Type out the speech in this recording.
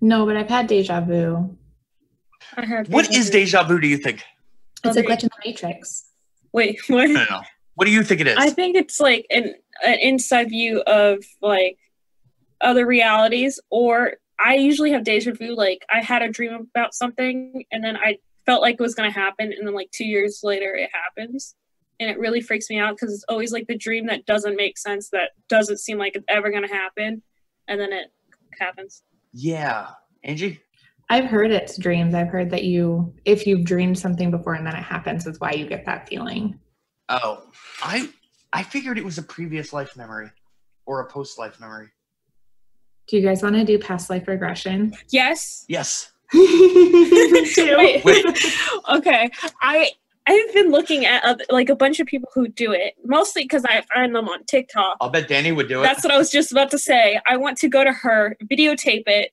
No, but I've had deja vu. What is deja vu, do you think? It's a glitch in the Matrix. Wait, what? I don't know. What do you think it is? I think it's like an inside view of like other realities, or I usually have deja vu, like I had a dream about something and then I felt like it was going to happen, and then like 2 years later it happens, and it really freaks me out because it's always like the dream that doesn't make sense, that doesn't seem like it's ever going to happen, and then it happens. Yeah. Angie? I've heard it's dreams. I've heard that if you've dreamed something before and then it happens, is why you get that feeling. Oh, I figured it was a previous life memory or a post-life memory. Do you guys want to do past life regression? Yes. Yes. Wait. Okay. I've been looking at like a bunch of people who do it, mostly because I find them on TikTok. I'll bet Danny would do it. That's what I was just about to say. I want to go to her, videotape it,